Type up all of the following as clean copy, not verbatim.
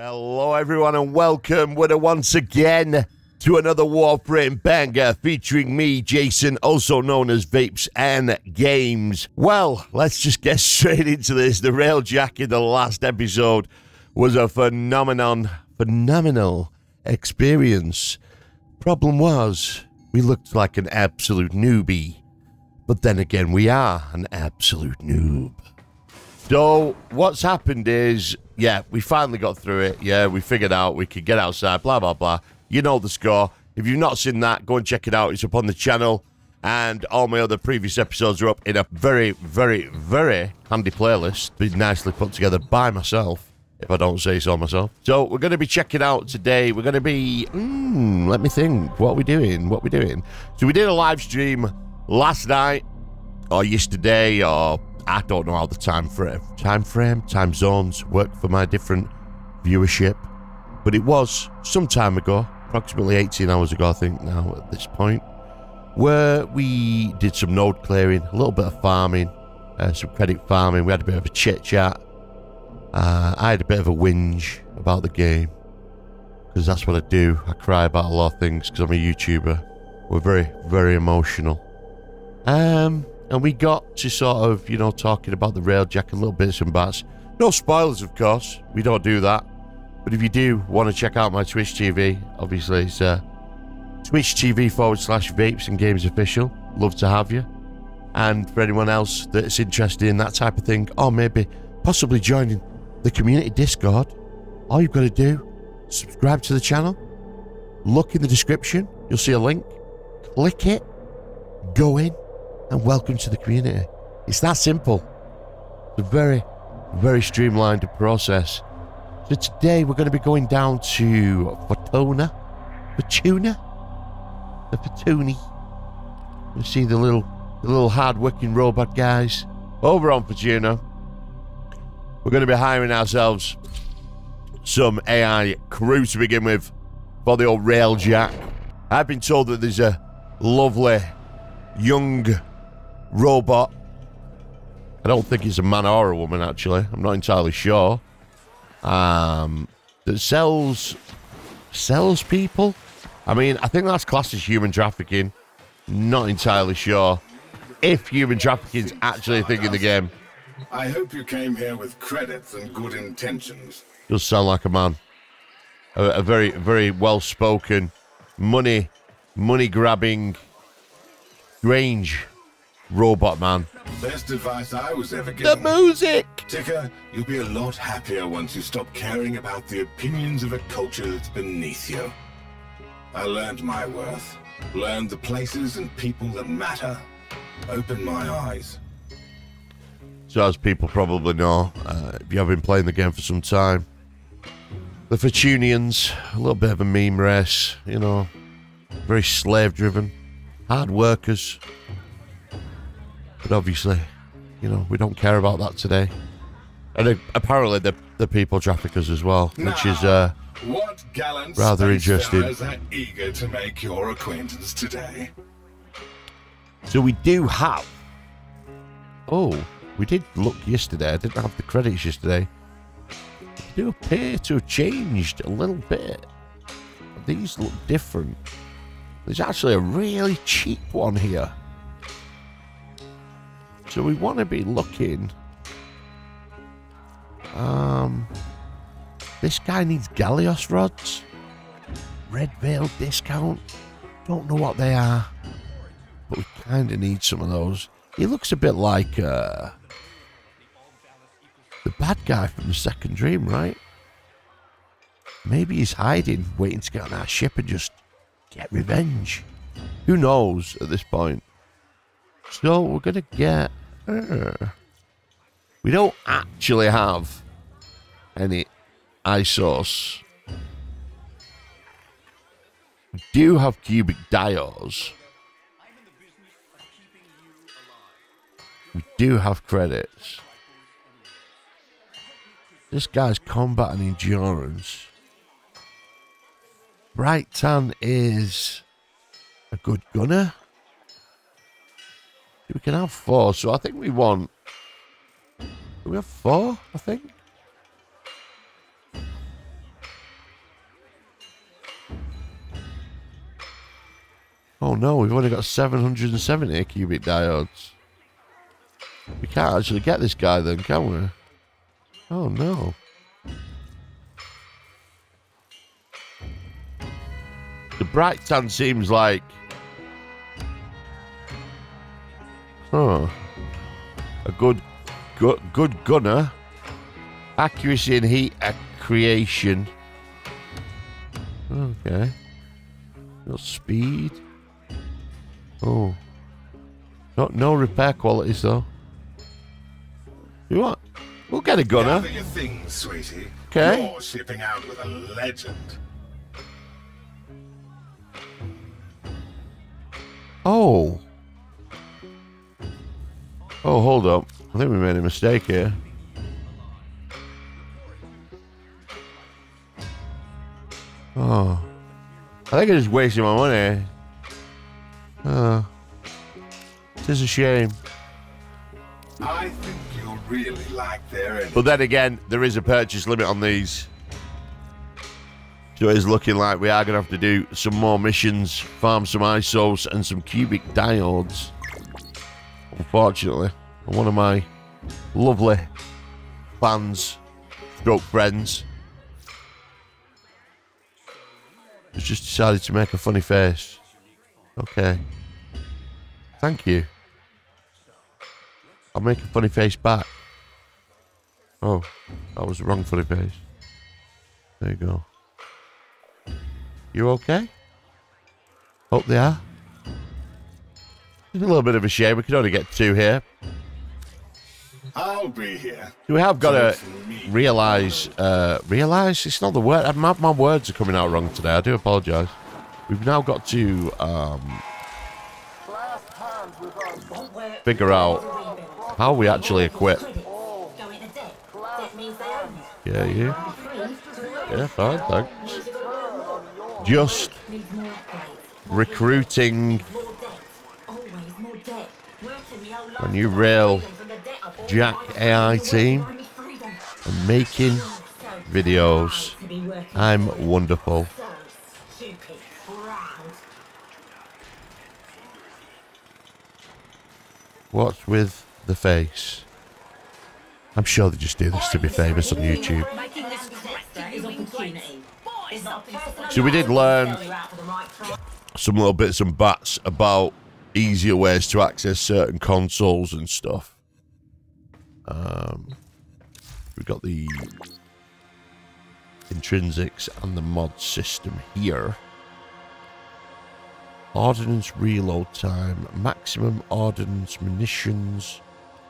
Hello everyone and welcome once again to another Warframe banger featuring me, Jason, also known as Vapes and Games. Well, let's just get straight into this. The Railjack in the last episode was a phenomenal experience. Problem was, we looked like an absolute newbie, but then again we are an absolute noob. So, what's happened is, yeah, we finally got through it. Yeah, we figured out we could get outside, blah, blah, blah. You know the score. If you've not seen that, go and check it out. It's up on the channel. And all my other previous episodes are up in a very handy playlist. Been nicely put together by myself, if I don't say so myself. So, we're going to be checking out today. We're going to be... let me think. What are we doing? What are we doing? So, we did a live stream last night, or yesterday, or... I don't know how the time zones work for my different viewership, but it was some time ago, approximately 18 hours ago, I think now at this point, where we did some node clearing, a little bit of farming, some credit farming. We had a bit of a chit chat. I had a bit of a whinge about the game because that's what I do. I cry about a lot of things because I'm a YouTuber. We're very emotional. And we got to sort of, you know, talking about the Railjack, a little bits and bats. No spoilers, of course. We don't do that. But if you do want to check out my Twitch TV, obviously it's twitch.tv/Vapes and Games Official. Love to have you. And for anyone else that's interested in that type of thing, or maybe possibly joining the community Discord, all you've got to do, subscribe to the channel, look in the description, you'll see a link, click it, go in, and welcome to the community. It's that simple. It's a very streamlined process. So today we're going to be going down to Fortuna. You see the little hard-working robot guys over on Fortuna. We're going to be hiring ourselves some AI crew to begin with for the old Railjack. I've been told that there's a lovely young robot. I don't think it's a man or a woman, actually. I'm not entirely sure. That sells people. I mean, I think that's classed as human trafficking. Not entirely sure if human trafficking is actually a thing in the game. I hope you came here with credits and good intentions. Does sound like a man. A very well-spoken, money-grabbing, strange robot man. Best advice I was ever given. The music! Ticker, you'll be a lot happier once you stop caring about the opinions of a culture that's beneath you. I learned my worth. Learned the places and people that matter. Opened my eyes. So as people probably know, if you have been playing the game for some time, the Fortunians, a little bit of a meme race, you know, very slave-driven, hard workers. But obviously, you know, we don't care about that today. And apparently the people traffickers as well, which is what gallant rather interesting. Are eager to make your acquaintance today. So we do have... Oh, we did look yesterday. I didn't have the credits yesterday. They do appear to have changed a little bit. These look different. There's actually a really cheap one here. So we want to be looking. This guy needs Gallios rods. Red Veil discount. Don't know what they are, but we kind of need some of those. He looks a bit like the bad guy from the Second Dream, right? Maybe he's hiding, waiting to get on our ship and just get revenge. Who knows at this point? So we're going to get her. We don't actually have any iSource. We do have cubic dials. We do have credits. This guy's combat and endurance. Brightan is a good gunner. We can have 4, so I think we want... Do we have 4, I think? Oh no, we've only got 770 cubic diodes. We can't actually get this guy then, can we? Oh no. The Brightan seems like... Huh. A good gunner. Accuracy and heat creation. Okay. Not speed. Oh. No repair qualities though. You what? We'll get a gunner. Gather your things, sweetie. Okay. You're shipping out with a legend. Oh. Oh, hold up. I think we made a mistake here. Oh. I think I just wasted my money. Oh. It is a shame. I think you'll really like their energy. But then again, there is a purchase limit on these. So it is looking like we are going to have to do some more missions, farm some ISOs and some cubic diodes. Unfortunately, one of my lovely fans, stroke friends, has just decided to make a funny face. Okay. Thank you. I'll make a funny face back. Oh, that was the wrong funny face. There you go. You okay? Hope they are. It's a little bit of a shame. We can only get two here. I'll be here. We have got to realise... realise? It's not the word. My words are coming out wrong today. I do apologise. We've now got to... figure out how we actually equip. Yeah, you. Yeah, fine, thanks. Just recruiting a new Railjack AI team and making videos. I'm wonderful. What's with the face? I'm sure they just do this to be famous on YouTube. So we did learn some little bits and bats about easier ways to access certain consoles and stuff. We've got the Intrinsics and the mod system here. Ordnance reload time, maximum ordnance munitions,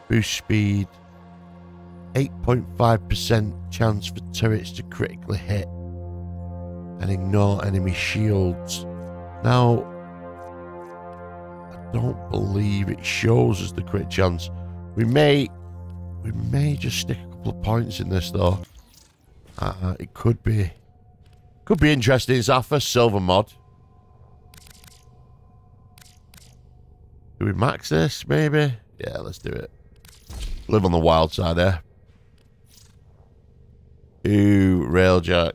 boost speed, 8.5% chance for turrets to critically hit, and ignore enemy shields. Now, I don't believe it shows us the crit chance. We may just stick a couple of points in this though. It could be interesting. It's our first silver mod. Do we max this, maybe? Yeah, let's do it. Live on the wild side there. Ooh, Railjack.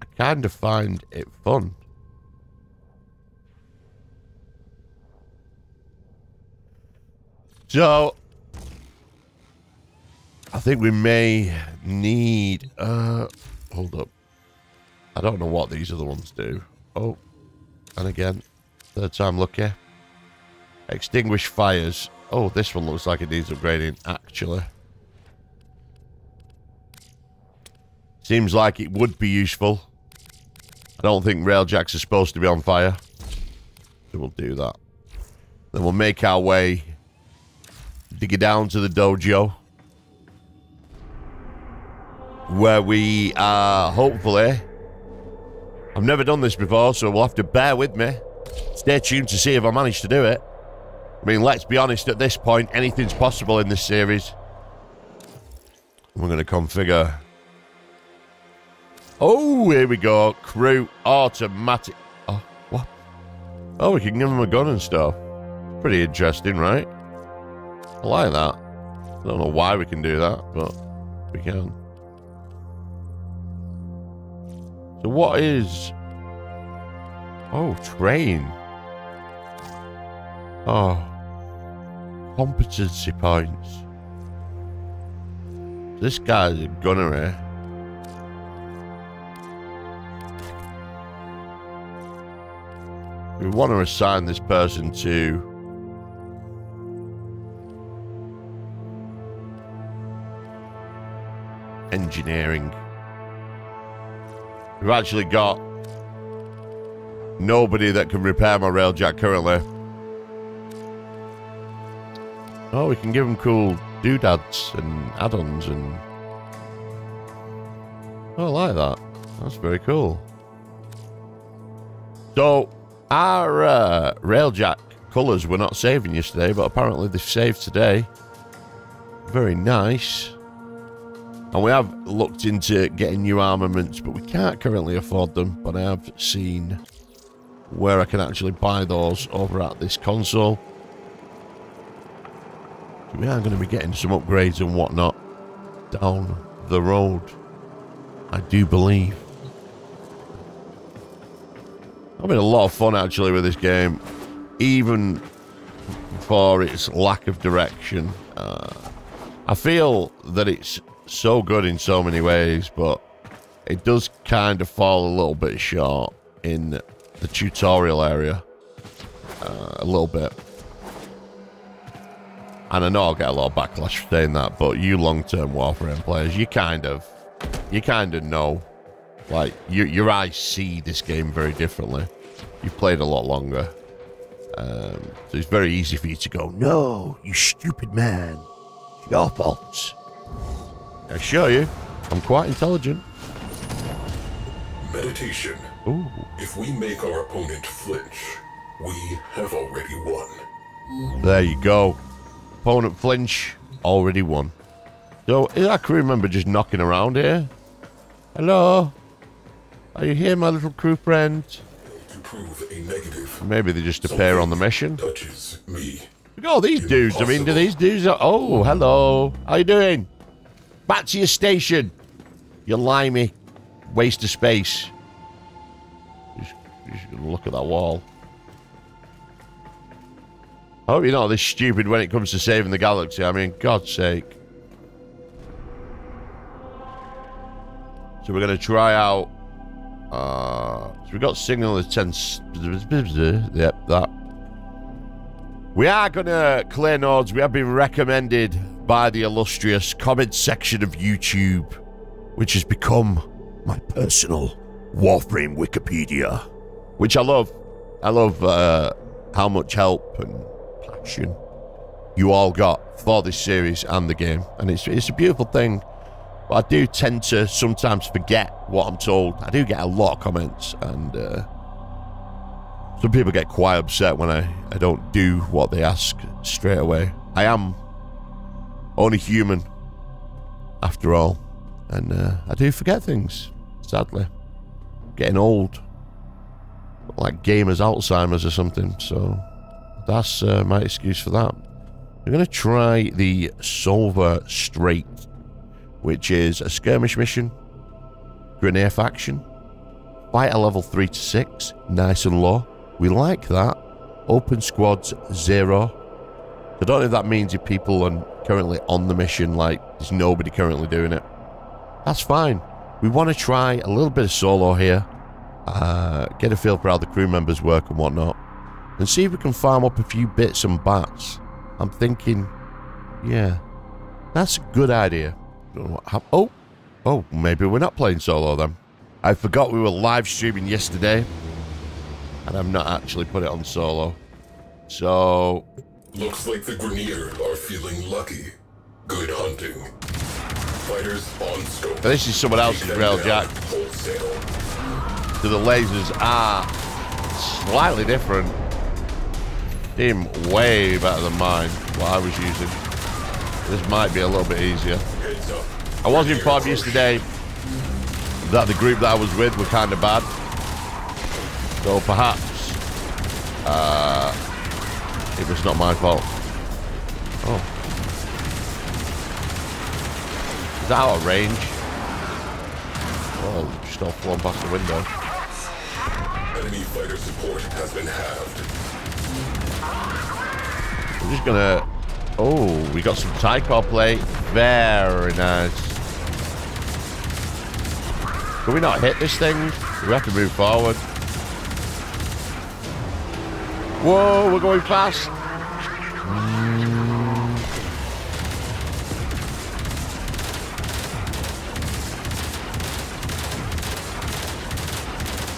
I kind of find it fun. So, I think we may need... hold up. I don't know what these other ones do. Oh, and again, third time lucky. Extinguish fires. Oh, this one looks like it needs upgrading, actually. Seems like it would be useful. I don't think Railjacks are supposed to be on fire. So we'll do that. Then we'll make our way... Dig down to the dojo. Where we are, hopefully... I've never done this before, so we'll have to bear with me. Stay tuned to see if I manage to do it. I mean, let's be honest, at this point, anything's possible in this series. We're going to configure... Oh, here we go. Crew automatic... Oh, what? Oh, we can give them a gun and stuff. Pretty interesting, right? I like that. I don't know why we can do that, but we can. So what is... Oh, train. Oh. Competency points. This guy's a gunner, eh? We want to assign this person to engineering. We've actually got nobody that can repair my Railjack currently. Oh, we can give them cool doodads and add-ons and... oh, I like that. That's very cool. So, our Railjack colours were not saving yesterday, but apparently they've saved today. Very nice. And we have looked into getting new armaments, but we can't currently afford them. But I have seen where I can actually buy those over at this console. So we are going to be getting some upgrades and whatnot down the road, I do believe. I've had a lot of fun actually with this game, even for its lack of direction. I feel that it's so good in so many ways, but it does kind of fall a little bit short in the tutorial area, a little bit. And I know I'll get a lot of backlash for saying that, but you long-term Warframe players, you kind of know, like, your eyes see this game very differently. You've played a lot longer, so it's very easy for you to go, no, you stupid man, it's your fault. I assure you, I'm quite intelligent. Meditation. Ooh. If we make our opponent flinch, we have already won. There you go. Opponent flinch, already won. So, is our crew member just knocking around here? Hello? Are you here, my little crew friend? To prove a negative. Maybe they just appear on the mission. Touches me. Look at all these dudes. I mean, do these dudes... oh, hello. How you doing? Back to your station, you limey waste of space. Just look at that wall. I hope you're not this stupid when it comes to saving the galaxy. I mean, God's sake. So we're going to try out... so we've got signal of 10... Yep, that. We are going to clear nodes. We have been recommended by the illustrious comment section of YouTube, which has become my personal Warframe Wikipedia, which I love. I love how much help and passion you all got for this series and the game, and it's a beautiful thing. But I do tend to sometimes forget what I'm told. I do get a lot of comments, and some people get quite upset when I don't do what they ask straight away. I am only human, after all, and I do forget things, sadly. Getting old, like gamers, Alzheimer's or something, so that's my excuse for that. We're going to try the Silver Strait, which is a skirmish mission, Grineer faction, fighter level 3 to 6, nice and low, we like that, open squads 0, I don't know if that means if people are currently on the mission, like, there's nobody currently doing it. That's fine. We want to try a little bit of solo here, get a feel for how the crew members work and whatnot, and see if we can farm up a few bits and bats. I'm thinking, yeah, that's a good idea. Don't know what happened. Oh, maybe we're not playing solo then. I forgot we were live streaming yesterday, and I've not actually put it on solo. So... looks like the Grineer are feeling lucky. Good hunting. Fighters on scope. Now this is someone else's Railjack. So the lasers are slightly different. Seem way better than mine, what I was using. This might be a little bit easier. I was informed yesterday that the group that I was with were kind of bad. So perhaps... it was not my fault. Oh. Is that out of range? Oh, just all flown past the window. Enemy fighter support has been halved. I'm just gonna... Oh, we got some Tycho play. Very nice. Can we not hit this thing? We have to move forward. Whoa, we're going fast.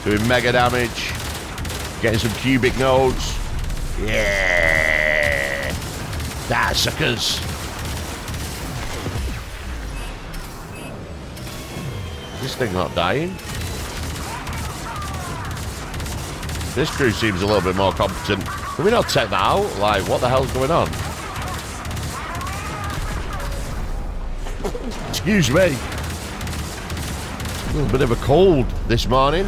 Doing mega damage. Getting some cubic nodes. Yeah! That suckers! Is this thing not dying? This crew seems a little bit more competent. Can we not take that out? Like, what the hell's going on? Excuse me. A little bit of a cold this morning.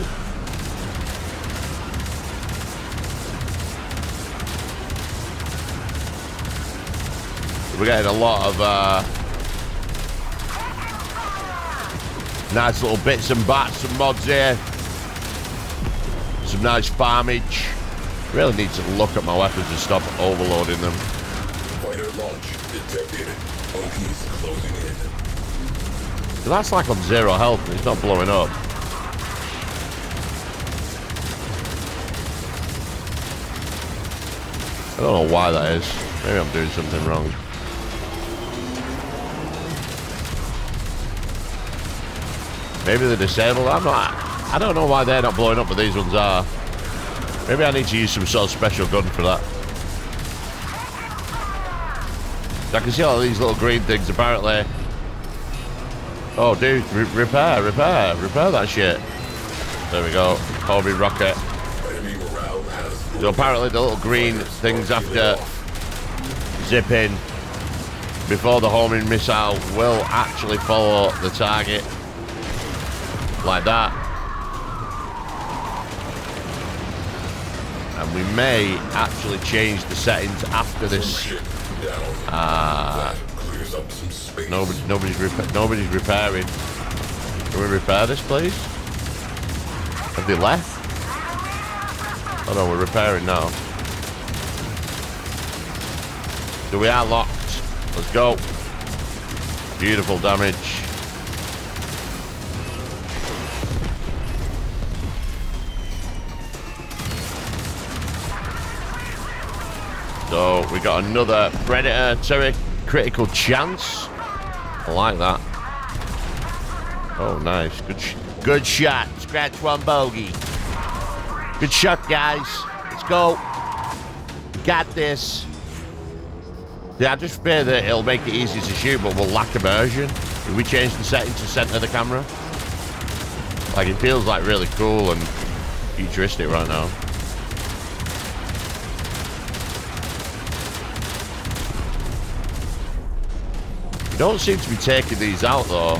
We're getting a lot of nice little bits and bats and mods here. Some nice farmage. Really need to look at my weapons and stop overloading them. Fighter launch detected. Orkis closing in. That's like on zero health. It's not blowing up. I don't know why that is. Maybe I'm doing something wrong. Maybe they're disabled. I'm not. I don't know why they're not blowing up, but these ones are. Maybe I need to use some sort of special gun for that. I can see all these little green things apparently. Oh, dude, repair that shit. There we go. Hobby rocket. So apparently the little green things after zipping before the homing missile will actually follow the target. Like that. And we may actually change the settings after this. Nobody's repairing. Can we repair this, please? Have they left? Oh no, we're repairing now. So we are locked. Let's go. Beautiful damage. So we got another Predator Turret critical chance. I like that. Oh, nice. Good shot. Scratch one bogey. Good shot, guys. Let's go. Got this. Yeah, I just fear that it'll make it easy to shoot, but we'll lack immersion if we change the setting to center of the camera. Like, it feels like really cool and futuristic right now. Don't seem to be taking these out though.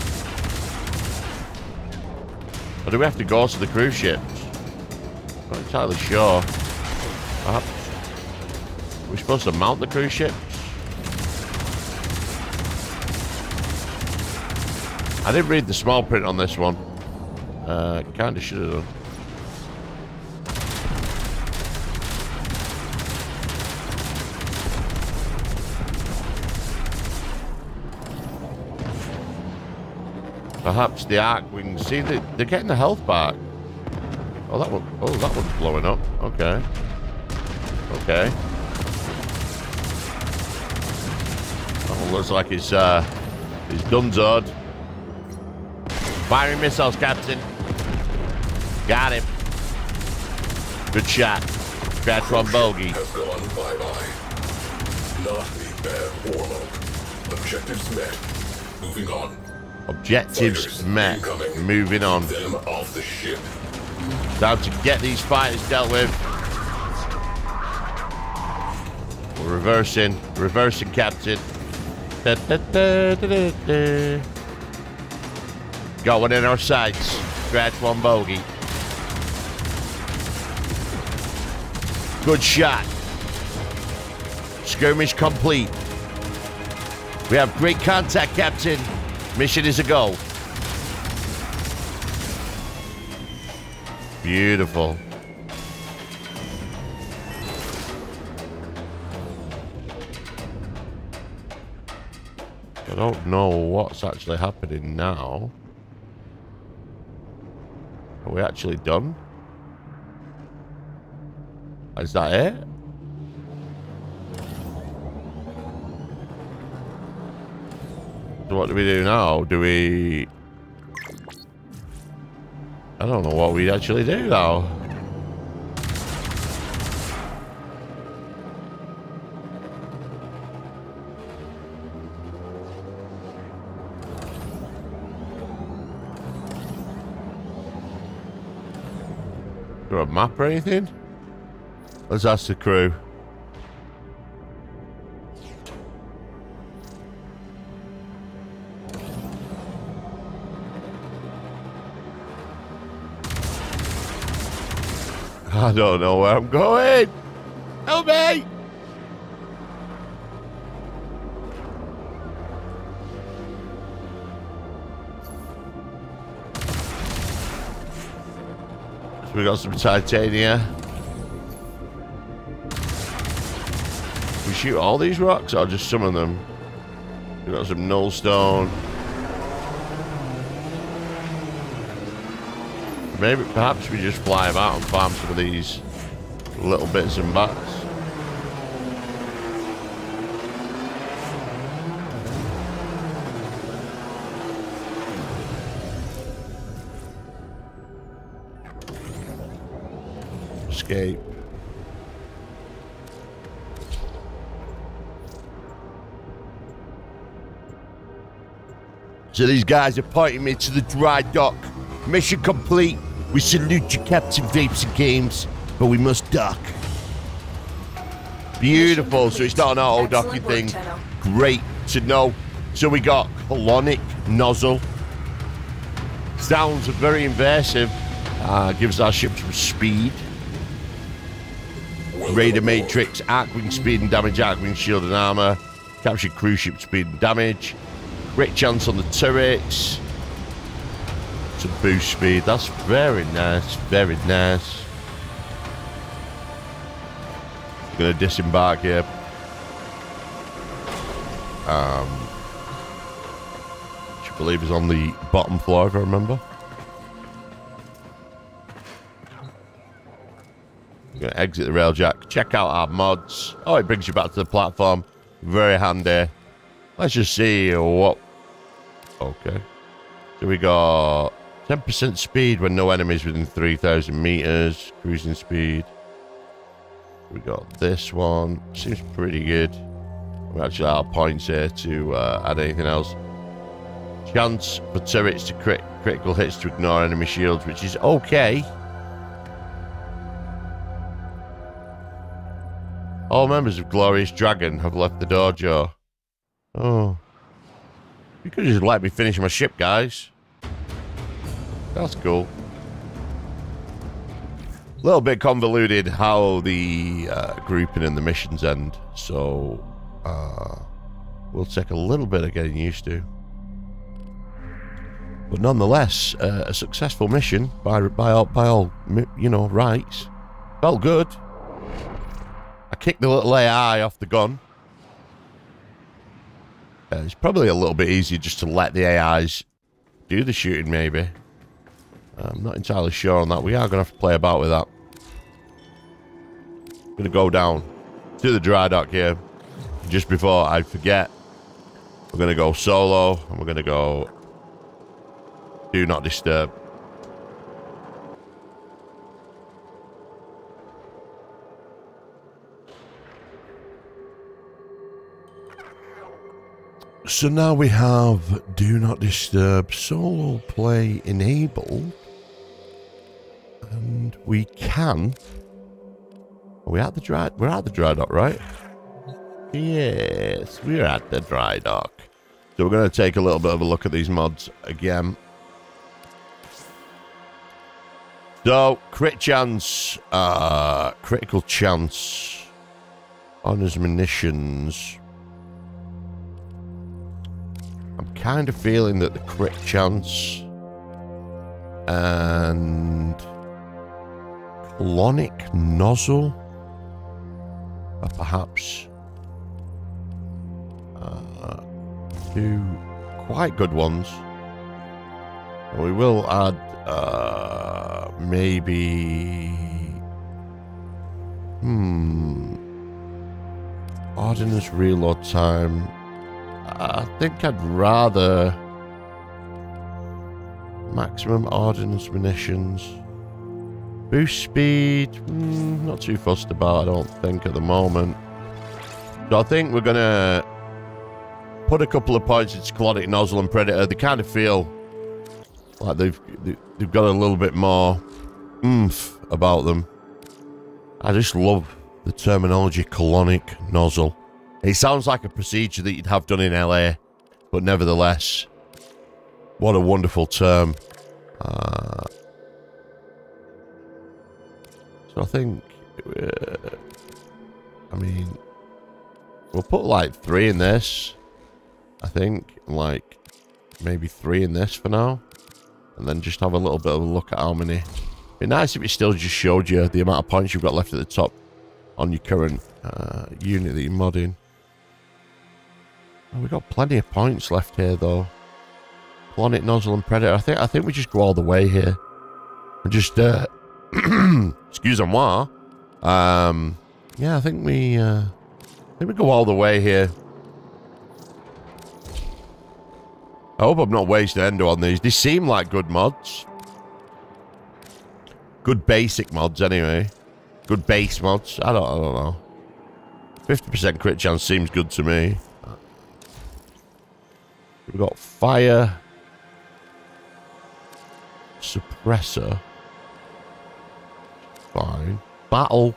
Or do we have to go to the cruise ships? Not entirely sure. Perhaps. Are we supposed to mount the cruise ships? I didn't read the small print on this one. Kinda should have done. Perhaps the Arcwing. See, they're getting the health back. Oh, that one. Oh, that one's blowing up. Okay. Okay. That one looks like it's donezoed. Firing missiles, Captain. Got him. Good shot. Scratch one bogey. Not a bad warlock. Objectives met. Moving on. Objectives met. Moving on. Time to get these fighters dealt with. We're reversing. Reversing, Captain. Da, da, da, da, da, da. Got one in our sights. Scratch one bogey. Good shot. Skirmish complete. We have great contact, Captain. Mission is a go. Beautiful. I don't know what's actually happening now. Are we actually done? Is that it? So what do we do now? Do we... I don't know what we actually do now. Is there a map or anything? Let's ask the crew. I don't know where I'm going. Help me! So we got some Titania. We shoot all these rocks or just some of them? We got some null stone. Maybe, perhaps we just fly them out and farm some of these little bits and bats. Escape. So these guys are pointing me to the dry dock. Mission complete. We salute you, Captain Vapes and Games, but we must dock. Beautiful, so it's not an auto-docking thing. Great to know. So we got Colonic Nozzle. Sounds very invasive. Gives our ship some speed. Raider Matrix, Arcwing speed and damage, Arcwing shield and armor. Captured cruise ship speed and damage. Great chance on the turrets. To boost speed. That's very nice, very nice. I'm gonna disembark here. Which I believe is on the bottom floor if I remember. I'm gonna exit the Railjack, check out our mods. Oh, it brings you back to the platform. Very handy. Let's just see what. Okay. So we got 10% speed when no enemies within 3,000 meters. Cruising speed. We got this one. Seems pretty good. We actually have points here to add anything else. Chance for turrets to critical hits to ignore enemy shields, which is okay. All members of Glorious Dragon have left the dojo. Oh. You could just let me finish my ship, guys. That's cool. A little bit convoluted how the grouping and the missions end, so we'll take a little bit of getting used to. But nonetheless, a successful mission by all you know rights. Felt good. I kicked the little AI off the gun. It's probably a little bit easier just to let the AIs do the shooting, maybe. I'm not entirely sure on that. We are going to have to play about with that. I'm going to go down to the dry dock here. Just before I forget, we're going to go solo and we're going to go do not disturb. So now we have do not disturb solo play enabled, and we can. Are we at the dry? We're at the dry dock, right? Yes, we're at the dry dock. So we're going to take a little bit of a look at these mods again. So crit chance, critical chance, honors munitions. I'm kind of feeling that the crit chance and Colonic Nozzle are perhaps two quite good ones. And we will add maybe Ordnance reload time. I think I'd rather maximum ordnance munitions. Boost speed, not too fussed about, I don't think, at the moment. So I think we're going to put a couple of points into Colonic Nozzle and Predator. They kind of feel like they've got a little bit more oomph about them. I just love the terminology Colonic Nozzle. It sounds like a procedure that you'd have done in LA, but nevertheless, what a wonderful term. So I think, I mean, we'll put like 3 in this, I think, like maybe 3 in this for now, and then just have a little bit of a look at how many. It'd be nice if it still just showed you the amount of points you've got left at the top on your current unit that you're modding. Oh, we've got plenty of points left here though. Colonic Nozzle and Predator, I think we just go all the way here. We just, excusez-moi. Yeah, I think we go all the way here. I hope I'm not wasting endo on these. They seem like good mods. Good basic mods, anyway. Good base mods. I don't know. 50% crit chance seems good to me. We've got fire suppressor. Fine. Battle.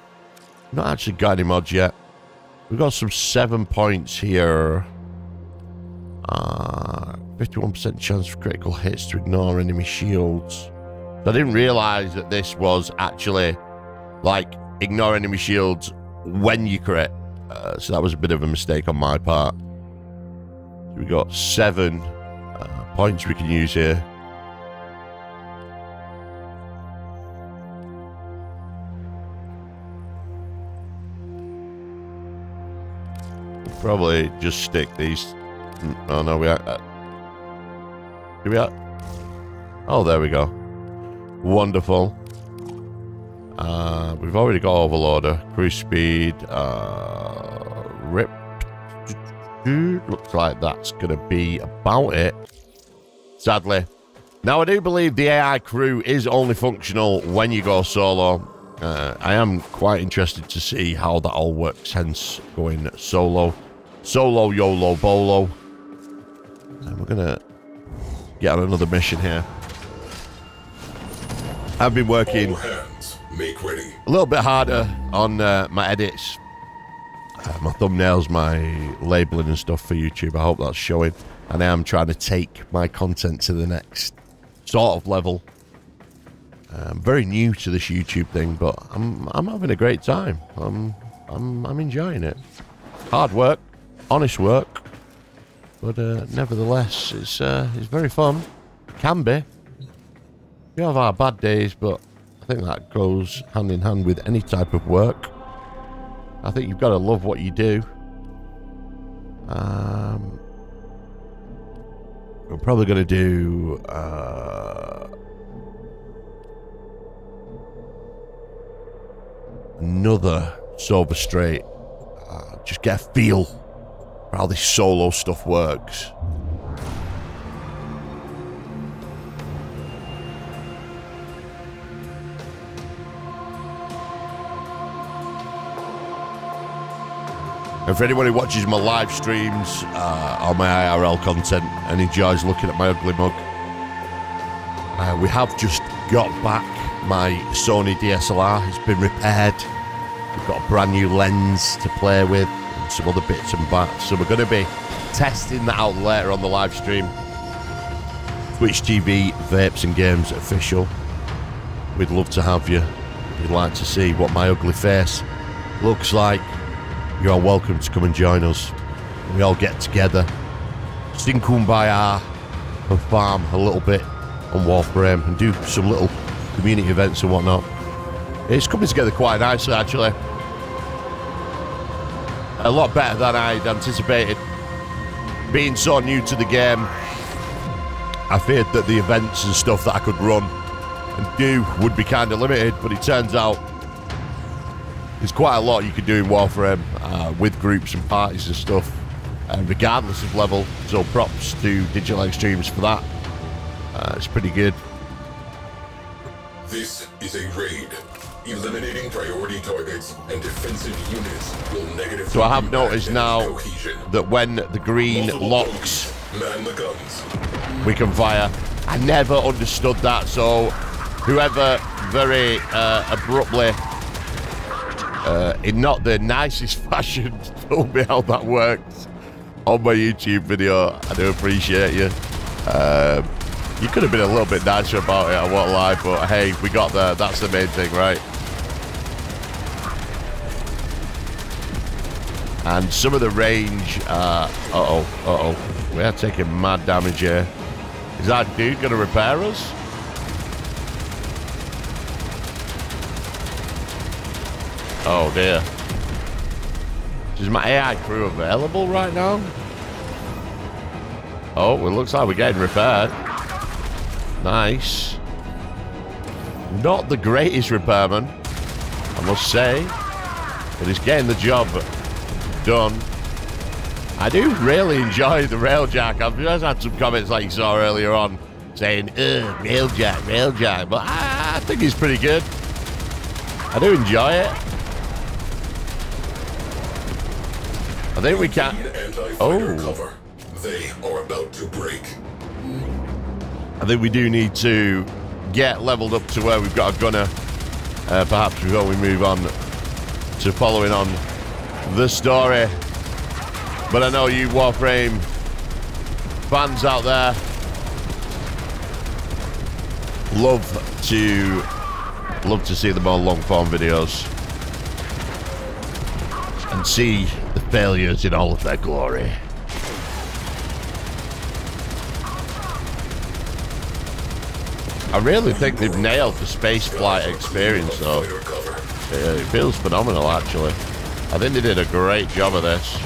Not actually got any mods yet. We've got some 7 points here. 51% chance for critical hits to ignore enemy shields. I didn't realise that this was actually like ignore enemy shields when you crit. So that was a bit of a mistake on my part. We've got 7 points we can use here. Probably just stick these. Oh no, we are. Here we are. Oh, there we go. Wonderful. We've already got overloader, cruise speed, rip. Looks like that's gonna be about it. Sadly, now I do believe the AI crew is only functional when you go solo. I am quite interested to see how that all works. Hence, going solo. Solo, YOLO, BOLO. And we're going to get on another mission here. I've been working a little bit harder on my edits, my thumbnails, my labeling and stuff for YouTube. I hope that's showing. And I am trying to take my content to the next sort of level. I'm very new to this YouTube thing, but I'm having a great time. I'm enjoying it. Hard work. Honest work, but nevertheless, it's very fun. Can be. We have our bad days, but I think that goes hand in hand with any type of work. I think you've got to love what you do. We're probably going to do another Silver Strait. Just get a feel how this solo stuff works. And for anyone who watches my live streams or my IRL content and enjoys looking at my ugly mug, we have just got back my Sony DSLR. It's been repaired. We've got a brand new lens to play with, some other bits and bats, so we're going to be testing that out later on the live stream. Twitch TV, Vapes and Games official. We'd love to have you. If you'd like to see what my ugly face looks like, you're welcome to come and join us. We all get together, sing Kumbaya, and farm a little bit on Warframe and do some little community events and whatnot. It's coming together quite nicely, actually. A lot better than I'd anticipated. being so new to the game, I feared that the events and stuff that I could run and do would be kind of limited, but it turns out there's quite a lot you can do in Warframe with groups and parties and stuff, regardless of level, so props to Digital Extremes for that. It's pretty good. This is a raid. Eliminating priority targets and defensive units will negatively. So I have noticed now that when the green locks, we can fire. I never understood that, so whoever very abruptly, in not the nicest fashion, told me how that worked on my YouTube video. I do appreciate you. You could have been a little bit nicer about it, I won't lie, but hey, we got there. That's the main thing, right? And some of the range, we are taking mad damage here. Is that dude gonna repair us? Oh dear. Is my AI crew available right now? Oh, well, it looks like we're getting repaired. Nice. Not the greatest repairman, I must say, but he's getting the job done. I do really enjoy the Railjack. I've just had some comments like you saw earlier on saying, ugh, Railjack, Railjack, but I think he's pretty good. I do enjoy it. I think we can... Oh. They are about to break. I think we do need to get leveled up to where we've got a gunner, perhaps before we move on to following on the story. But I know you Warframe fans out there love to see the more long-form videos and see the failures in all of their glory. I really think they've nailed the space flight experience, though. It feels phenomenal, actually. I think they did a great job of this.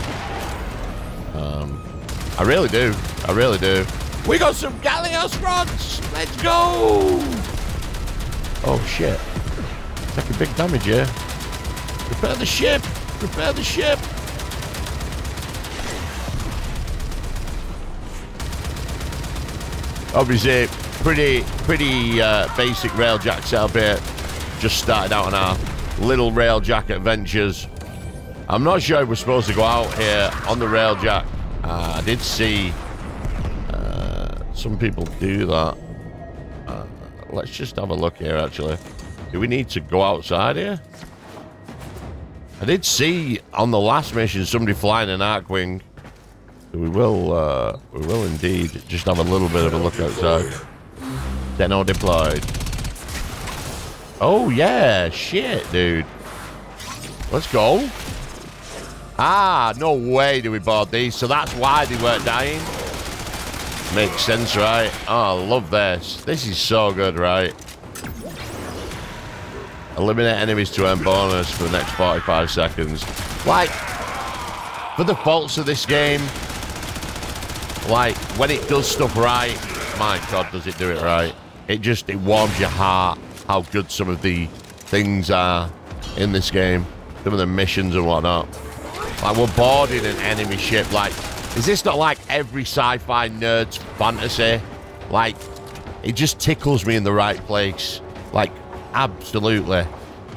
I really do. I really do. We got some Gallios rods! Let's go! Oh, shit. Taking big damage here. Repair the ship! Repair the ship! Obviously, pretty basic Railjack setup here. Just started out on our little Railjack adventures. I'm not sure if we're supposed to go out here on the Railjack. I did see some people do that. Let's just have a look here, actually. Do we need to go outside here? I did see on the last mission somebody flying an Arcwing. We will indeed just have a little bit of a look outside. Tenno deployed. Oh yeah, shit, dude. Let's go. Ah, no way do we board these, so that's why they weren't dying. Makes sense, right? Oh, I love this. This is so good, right? Eliminate enemies to earn bonus for the next 45 seconds. Like, for the faults of this game, like, when it does stuff right, my God, does it do it right. It warms your heart how good some of the things are in this game. Some of the missions and whatnot. Like, we're boarding an enemy ship. Like, is this not like every sci-fi nerd's fantasy? Like, it just tickles me in the right place. Like, absolutely.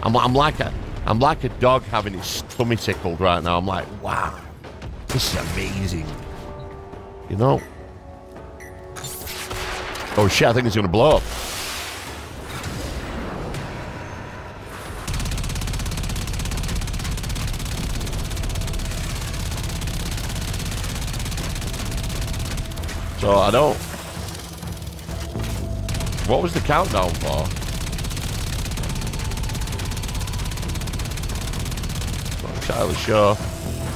I'm like a dog having its tummy tickled right now. I'm like, wow, this is amazing. You know? Oh shit, I think it's gonna blow up. So I don't... What was the countdown for? Not entirely sure.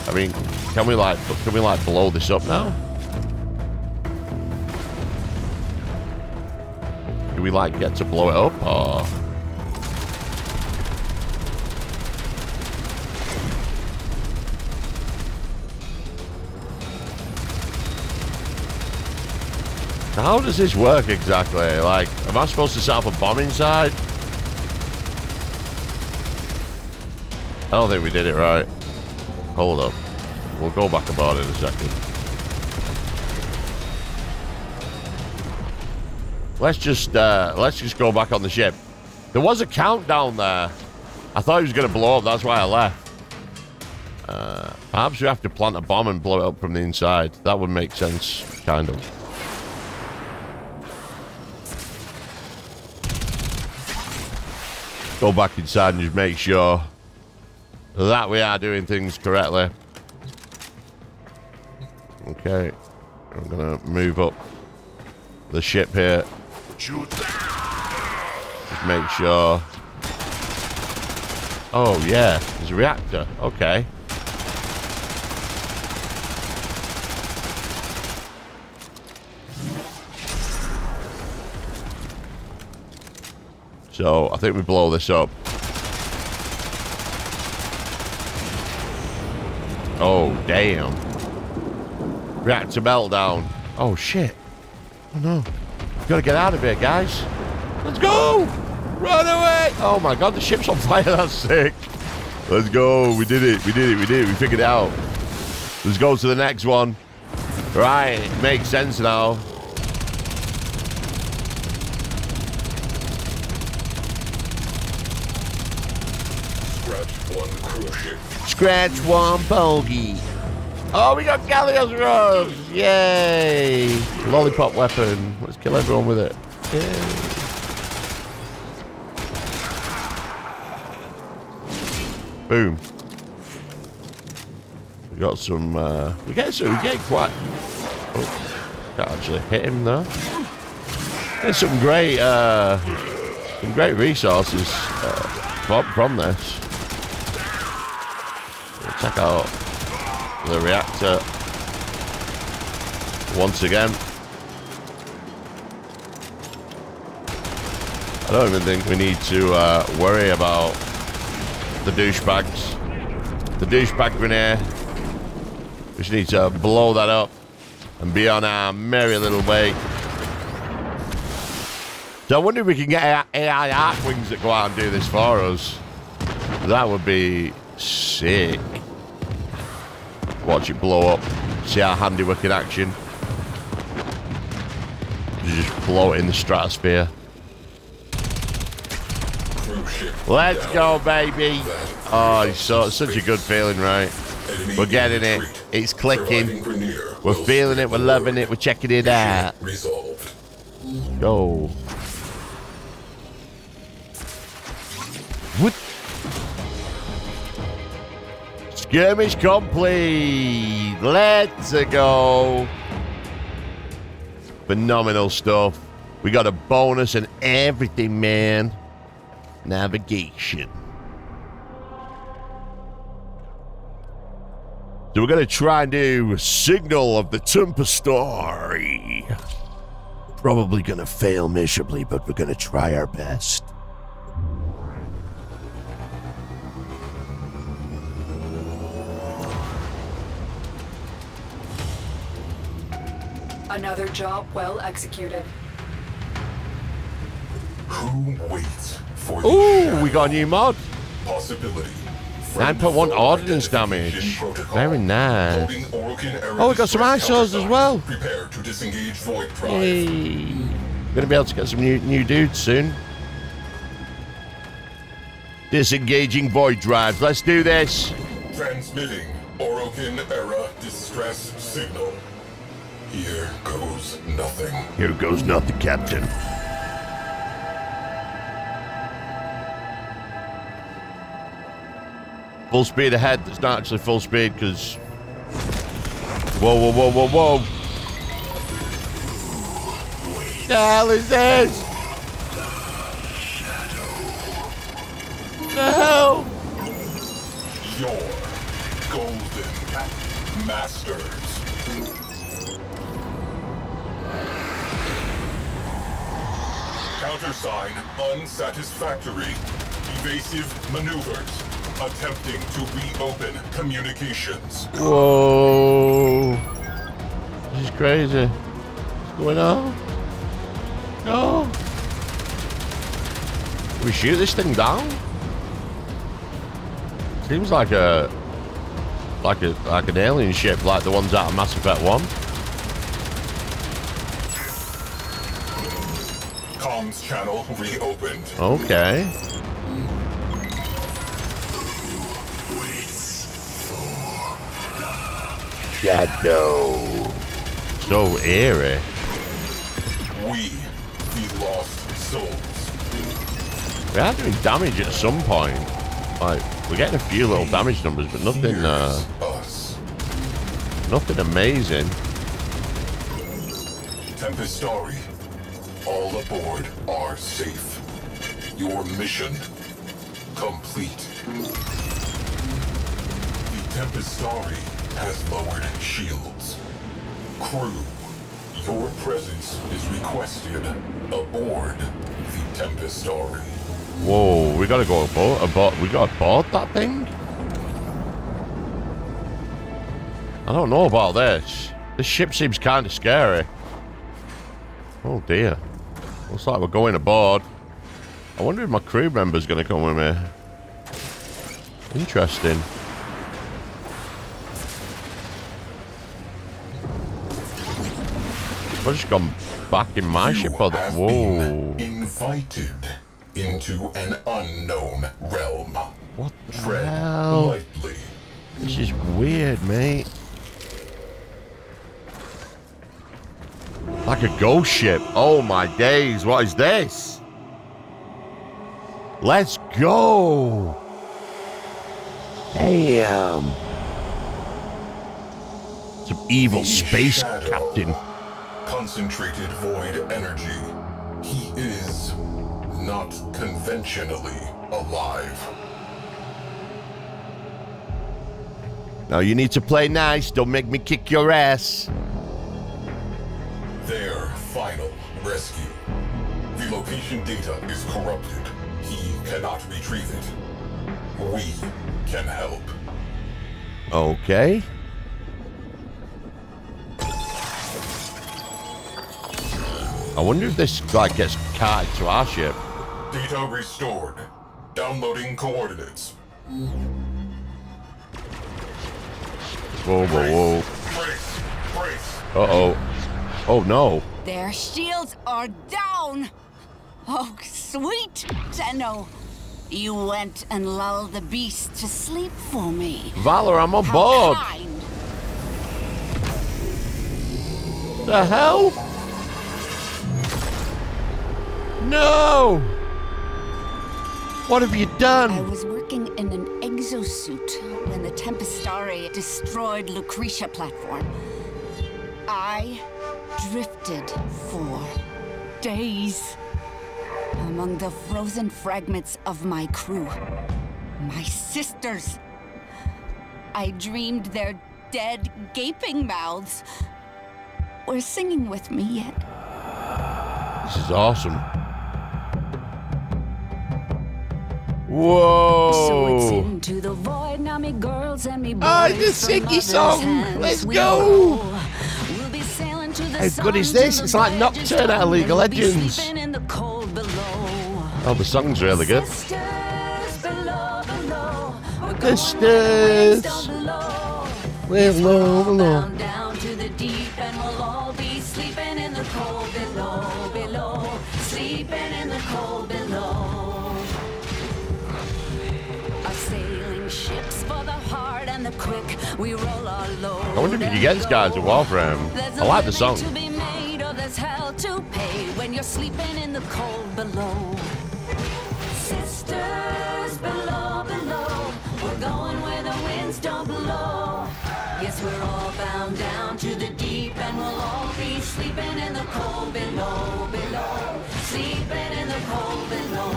I mean, can we blow this up now? Do we get to blow it up or? how does this work exactly? Like, am I supposed to set up a bomb inside? I don't think we did it right. Hold up. We'll go back about it in a second. Let's just go back on the ship. There was a countdown there. I thought he was going to blow up, that's why I left. Perhaps we have to plant a bomb and blow it up from the inside. That would make sense, kind of. Go back inside and just make sure that we are doing things correctly. Okay, I'm going to move up the ship here. Just make sure. Oh yeah, there's a reactor. Okay. So I think we blow this up. Oh damn. Reactor meltdown. Oh shit. Oh no. Gotta get out of here, guys. Let's go! Run away! Oh my god, the ship's on fire, that's sick. Let's go, we did it, we did it, we did it, we figured it out. Let's go to the next one. Right, it makes sense now. Scratch one cruise ship. Scratch one bogey. Oh, we got Gallios Rose! Yay! Lollipop weapon. Let's kill everyone with it. Yay. Boom. We got some, we get quite, oh, can't actually hit him though. There's some great resources from this. We'll check out the reactor once again. I don't even think we need to worry about the douchebags. The douchebag Grineer. We just need to blow that up and be on our merry little way. So I wonder if we can get AI Arcwings that go out and do this for us. That would be sick. Watch it blow up. See our handiwork in action. You just blow it in the stratosphere. Let's go, baby. Oh, it's such a good feeling, right? We're getting it. It's clicking. We're feeling it. We're loving it. We're checking it out. Go. What? Skirmish complete. Let's go. Phenomenal stuff. We got a bonus and everything, man. Navigation. So we're gonna try and do Signal of the Tempestarii. Probably gonna fail miserably, but we're gonna try our best. Another job well executed. Who waits? Ooh, we got a new mod. 9.1 ordnance damage. Very nice. Oh, we got some ISOs as well. Hey, gonna be able to get some new dudes soon. Disengaging void drives. Let's do this. Transmitting Orokin era distress signal. Here goes nothing. Here goes nothing, Captain. Full speed ahead. It's not actually full speed because... Whoa, whoa, whoa, whoa, whoa. What the hell is this? No! Your golden masters. Countersign unsatisfactory. Evasive maneuvers. Attempting to reopen communications. Whoa. This is crazy. What's going on? No! We shoot this thing down? Seems like a like an alien ship, like the ones out of Mass Effect 1. Comms channel reopened. Okay. Shadow. So eerie. We the lost souls. We are doing damage at some point. Like we're getting a few little damage numbers, but nothing nothing amazing. Tempestarii, all aboard are safe. Your mission complete. The Tempestarii has lowered shields. Crew, your presence is requested aboard the Tempestarii. Whoa, we gotta go aboard. We gotta board that thing? I don't know about this. This ship seems kind of scary. Oh dear. Looks like we're going aboard. I wonder if my crew member's gonna come with me. Interesting. I've just gone back in my ship. Whoa. Been invited into an unknown realm. What the hell? Lightly. This is weird, mate. Like a ghost ship. Oh my days, what is this? Let's go. Damn. Some evil space captain. Concentrated void energy. He is not conventionally alive. Now you need to play nice. Don't make me kick your ass. Their final rescue. The location data is corrupted. He cannot retrieve it. We can help. Okay. I wonder if this guy gets carted to our ship. Data restored. Downloading coordinates. Whoa, whoa, whoa. Uh-oh. Oh, no. Their shields are down. Oh, sweet Tenno. You went and lulled the beast to sleep for me. Valor, I'm on board. The hell? No! What have you done? I was working in an exosuit when the Tempestarii destroyed Lucretia platform. I drifted for days among the frozen fragments of my crew, my sisters. I dreamed their dead, gaping mouths were singing with me yet. This is awesome. Whoa! So it's into the void now, me girls and me boys. Oh, it's a singy song. Let's go. We'll be sailing to the sun. How good is this? It's like Nocturne at League of Legends. Oh, the song's really good. Sisters, we're low below. Down to the deep, and we'll all be sleeping in the cold below, below, sleeping in the cold below. Ships for the hard and the quick, we roll our load. I wonder if you get this guy to Warframe. I like the song. To be made, or there's hell to pay when you're sleeping in the cold below. Sisters below, below, we're going where the winds don't blow. Yes, we're all bound down to the deep, and we'll all be sleeping in the cold below, below, sleeping in the cold below.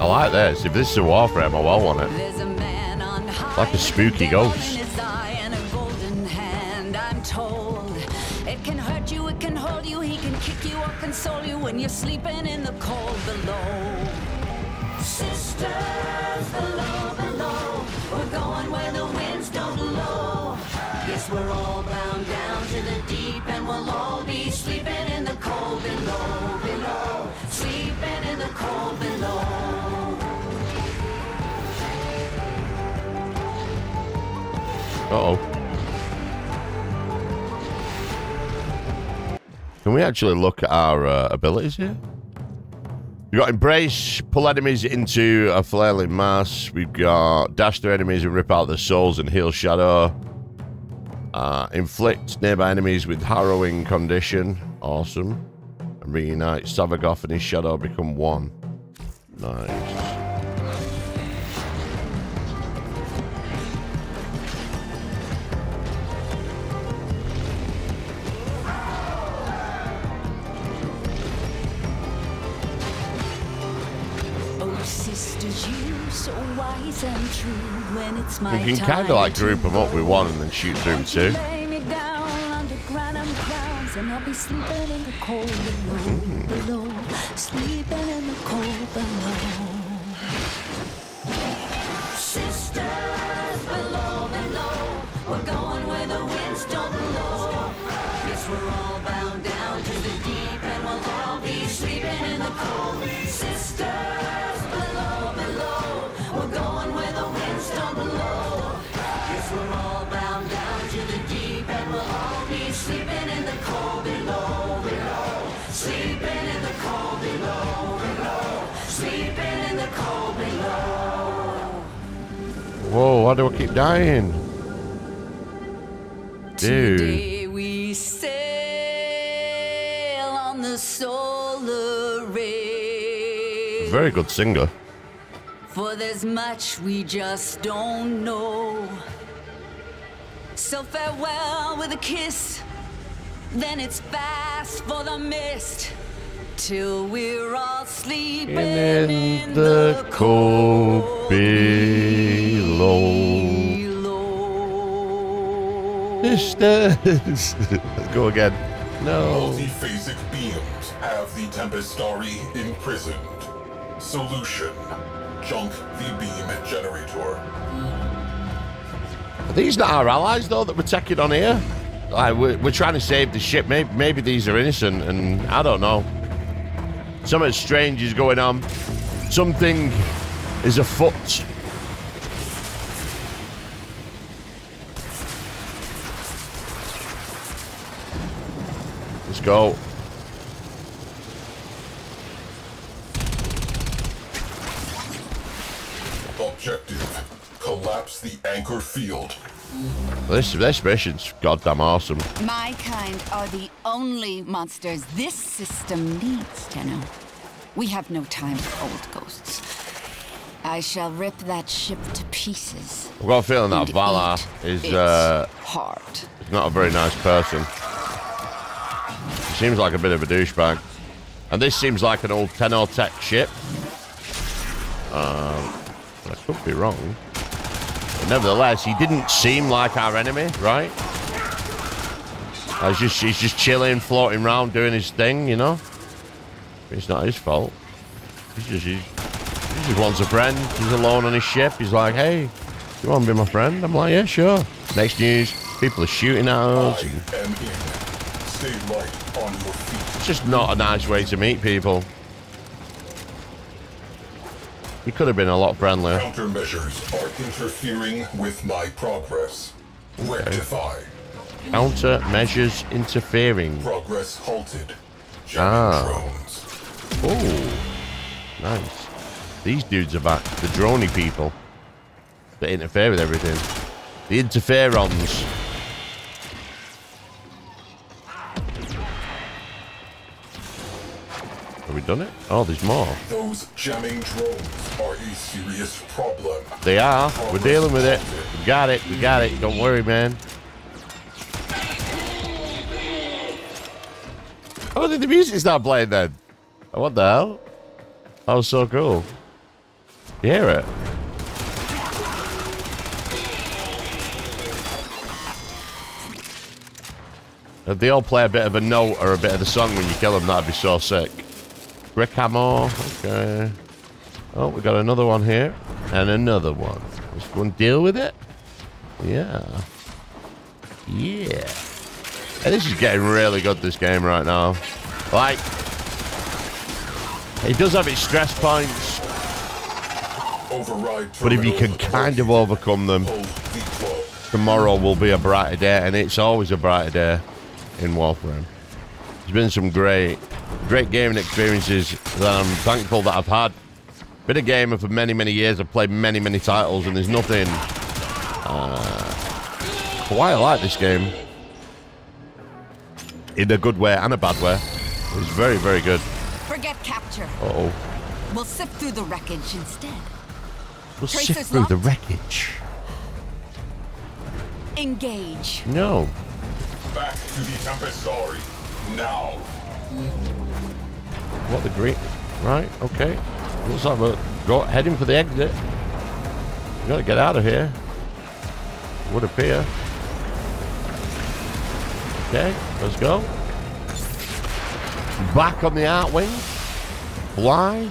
I like this. If this is a Warframe, I will want it. Like a spooky ghost. And a golden hand, I'm told. It can hurt you, it can hold you, he can kick you or console you when you're sleeping in the cold below. Sisters below, below, we're going where the winds don't blow. Yes, we're all bound down to the deep, and we'll all Uh-oh. Can we actually look at our abilities here? We've got Embrace, pull enemies into a flailing mass. We've got Dash through enemies and rip out their souls and heal shadow. Inflict nearby enemies with Harrowing Condition. Awesome. And Reunite. Sevagoth and his shadow become one. Nice. And true when it's my you can kind of like group them up with one and then shoot through two. Sisters below, below, we're going where the winds don't blow. Yes, we're all bound down to the deep and we'll all be sleeping in the cold. Sisters below, below, we're going where the winds don't blow. Yes, we're all bound down to the deep and we'll all be sleeping in the cold below, below. Sleeping in the cold below, below. Sleeping in the cold below. Whoa, why do I keep dying? Dude. Today we sail on the solar rail. Very good singer. For there's much we just don't know. So farewell with a kiss, then it's fast for the mist, till we're all sleeping in the cold below. Sisters. Let's go again. No. The Phasic beams have the Tempestarii imprisoned. Solution. Junk the beam generator. Are these not our allies though that we're taking on here? Like we're trying to save the ship. Maybe these are innocent, and I don't know. Something strange is going on. Something is afoot. Let's go. Objective, collapse the anchor field. This mission's goddamn awesome. My kind are the only monsters this system needs, Tenno. We have no time for old ghosts. I shall rip that ship to pieces. I've got a feeling that Vala is hard. Not a very nice person. She seems like a bit of a douchebag. And this seems like an old Tenno tech ship. I could be wrong, but nevertheless, he didn't seem like our enemy, right? He's just chilling, floating around, doing his thing, you know? It's not his fault. He just wants a friend. He's alone on his ship. He's like, hey, you want to be my friend? I'm like, yeah, sure. Next news, people are shooting at us. Stay right on your feet. It's just not a nice way to meet people. He could have been a lot friendlier. Countermeasures are interfering with my progress. Rectify. Okay. Countermeasures interfering. Progress halted. Drones. Oh, nice. These dudes are back. The droney people. They interfere with everything. The interferons. Have we done it? Oh, there's more. Those jamming drones are a serious problem. They are. We're dealing with it. We got it. We got it. Don't worry, man. Oh, did the music start playing then? Oh, what the hell? That was so cool. You hear it? If they all play a bit of a note or a bit of the song when you kill them, that'd be so sick. Brick ammo, okay. Oh, we got another one here. And another one. Let's go and deal with it. Yeah. Yeah. Hey, this is getting really good, this game right now. Like, it does have its stress points. But if you can kind of overcome them, Tomorrow will be a brighter day, and it's always a brighter day in Warframe. It's been some great gaming experiences that I'm thankful that I've had. Been a gamer for many, many years. I've played many, many titles, and there's nothing quite like this game. In a good way and a bad way. It's very, very good. Forget capture. Uh-oh. We'll sift through the wreckage instead. We'll sift through the wreckage. Engage. No. Back to the Tempestarii now. What the great? Right. Okay. Let's have a go. Heading for the exit. We gotta get out of here. Would appear. Okay. Let's go. Back on the Arcwing. Fly.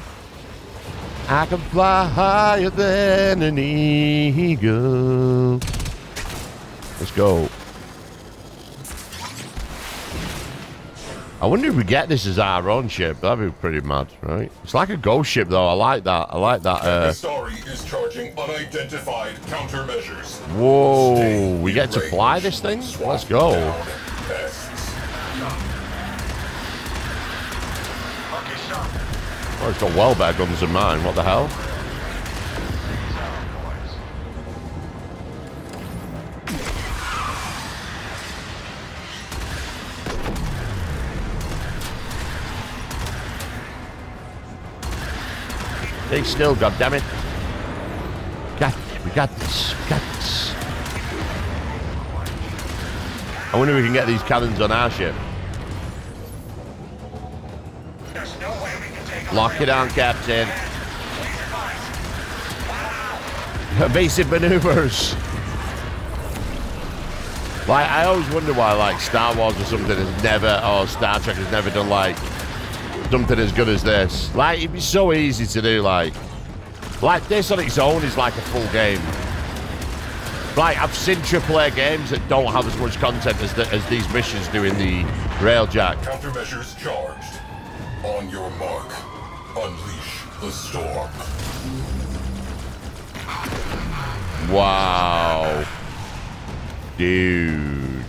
I can fly higher than an eagle. Let's go. I wonder if we get this as our own ship. That'd be pretty mad, right? It's like a ghost ship, though. I like that. I like that. Tempestarii is charging unidentified countermeasures. Whoa. Stay we get to fly this thing? Let's go. Oh, it's got well better guns than mine. What the hell? Stay still, goddammit. Got it, we got this, I wonder if we can get these cannons on our ship. No way we can take Lock it down, Captain. Evasive maneuvers. Like, I always wonder why, like, Star Wars or something has never, or Star Trek has never done, like, something as good as this. Like, it'd be so easy to do, like this on its own is like a full game. Like, I've seen AAA games that don't have as much content as these missions do in the Railjack. Countermeasures charged. On your mark. Unleash the storm. Wow. Dude.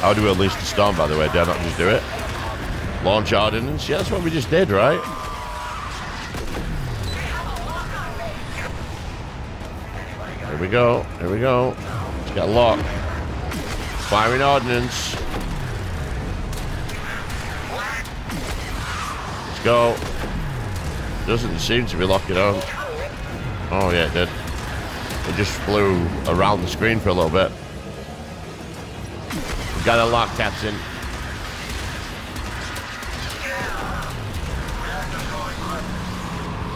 How do we unleash the storm, by the way? Do I not just do it? Launch ordnance, yeah, that's what we just did, right? Here we go, Let's get locked. Firing ordnance. Let's go. Doesn't seem to be locking on. Oh yeah, it did. It just flew around the screen for a little bit. We've got a lock, Captain.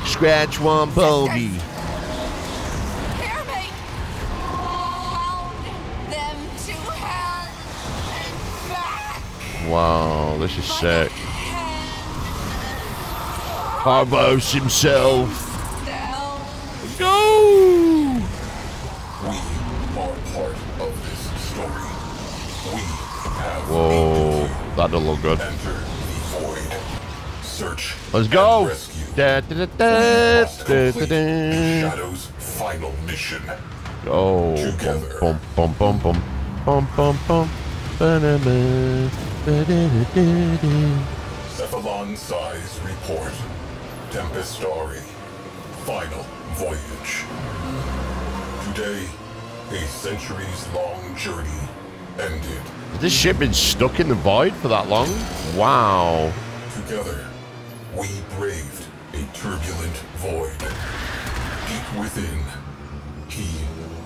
Scratch one bogey. Wow, this is sick. Harbos himself. Go! We are part of this story. We have. Whoa, that'll look good. Enter the void. Search. Let's go. Shadow's final mission. Oh, bum bum bum bum bum bum bum. Cephalon size report. Tempestarii. Final voyage. Today, a centuries-long journey ended. Has this ship been stuck in the void for that long? Wow. Together, we braved a turbulent void. Deep within, he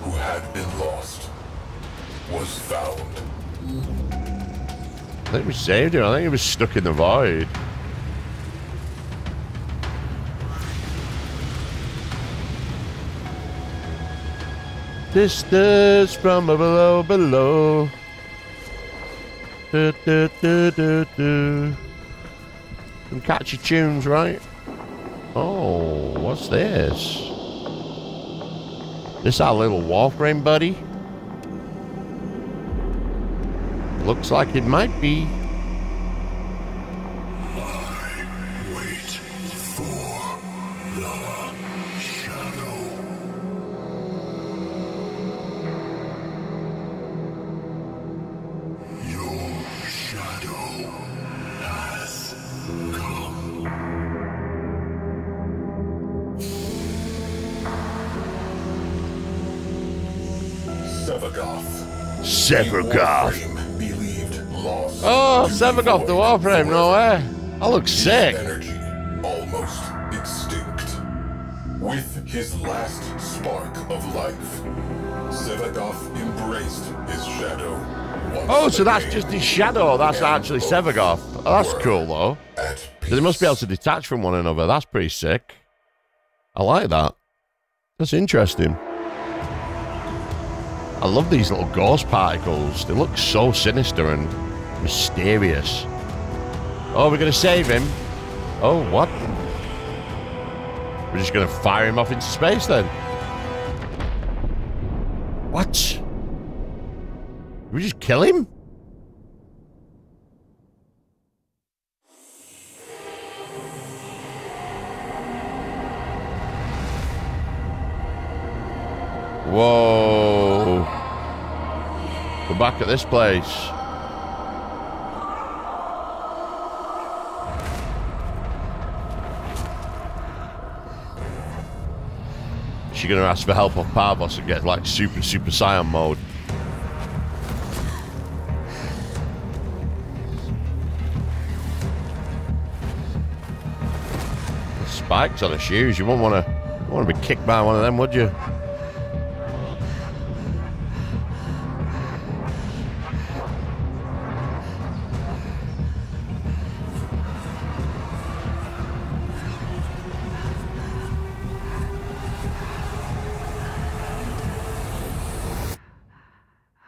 who had been lost was found. I think we saved him. I think he was stuck in the void. Distance from below, Do, do, do, do, do. Some catchy tunes, right? Oh, what's this? This our little Warframe buddy? Looks like it might be. I wait for the shadow. Sevagoth believed lost. Oh, Sevagoth the Warframe, no way. I look sick. Energy almost extinct. With his last spark of life, Sevagoth embraced his shadow. Oh, so that's just his shadow. That's actually Sevagoth. Oh, that's cool, though. They must be able to detach from one another. That's pretty sick. I like that. That's interesting. I love these little ghost particles. They look so sinister and mysterious. Oh, we're going to save him. Oh, what? We're just going to fire him off into space, then. What? We just kill him? Whoa. We're back at this place. She's gonna ask for help off Parvos and get like super Saiyan mode. Spikes on her shoes. You wouldn't want to be kicked by one of them, would you?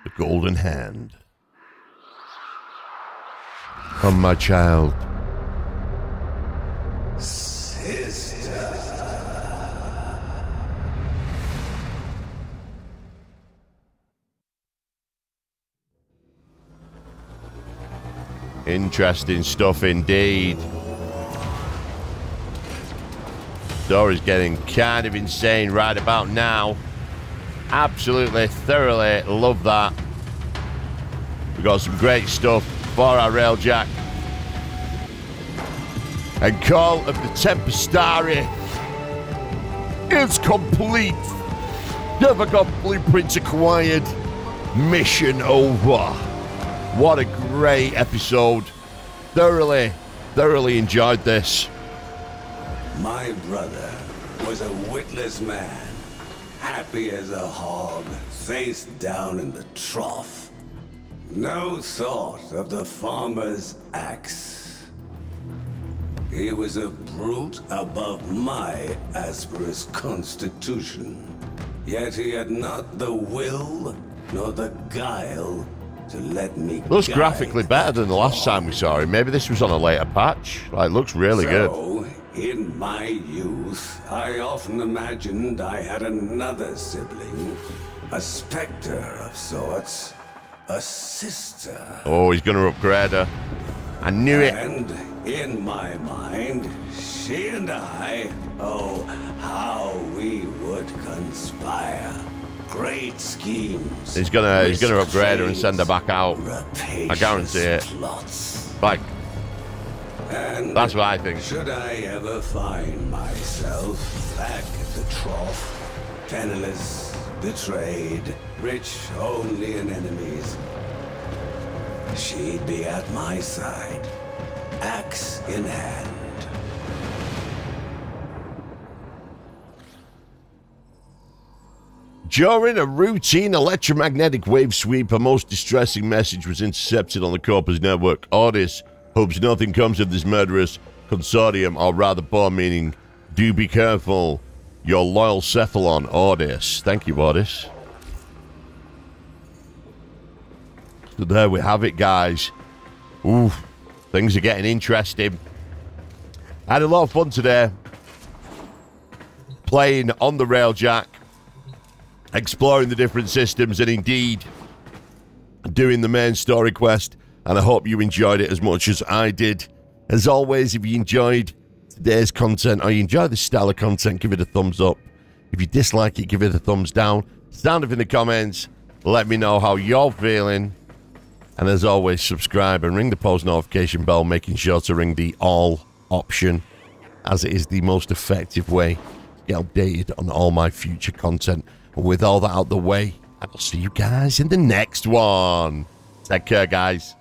The golden hand. Come, my child. Interesting stuff indeed. Dora's getting kind of insane right about now. Absolutely, thoroughly love that. We've got some great stuff for our Railjack. And Call of the Tempestarii is complete. Sevagoth blueprint acquired. Mission over. What a great episode. Thoroughly enjoyed this. My brother was a witless man, happy as a hog, face down in the trough. No thought of the farmer's axe. He was a brute above my asperous constitution. Yet he had not the will nor the guile to let me looks graphically better than the last time we saw him. Maybe this was on a later patch. Like, it looks really good. In my youth, I often imagined I had another sibling, a spectre of sorts, a sister. Oh, he's gonna upgrade her. I knew it. And in my mind, she and I, oh, how we would conspire. Great schemes. He's gonna upgrade her and send her back out. I guarantee it. Like, that's what I think. Should I ever find myself back at the trough, penniless, betrayed, rich only in enemies, she'd be at my side, axe in hand. During a routine electromagnetic wave sweep, a most distressing message was intercepted on the Corpus network. Ordis hopes nothing comes of this murderous consortium, or rather poor meaning. Do be careful. Your loyal Cephalon, Ordis. Thank you, Ordis. So there we have it, guys. Ooh, things are getting interesting. I had a lot of fun today playing on the Railjack, exploring the different systems, and indeed doing the main story quest, and I hope you enjoyed it as much as I did. As always, if you enjoyed today's content, or you enjoy this style of content, give it a thumbs up. If you dislike it, give it a thumbs down. Sound off in the comments, let me know how you're feeling, and as always, subscribe and ring the post notification bell, making sure to ring the all option, as it is the most effective way to get updated on all my future content. With all that out the way, I will see you guys in the next one. Take care, guys.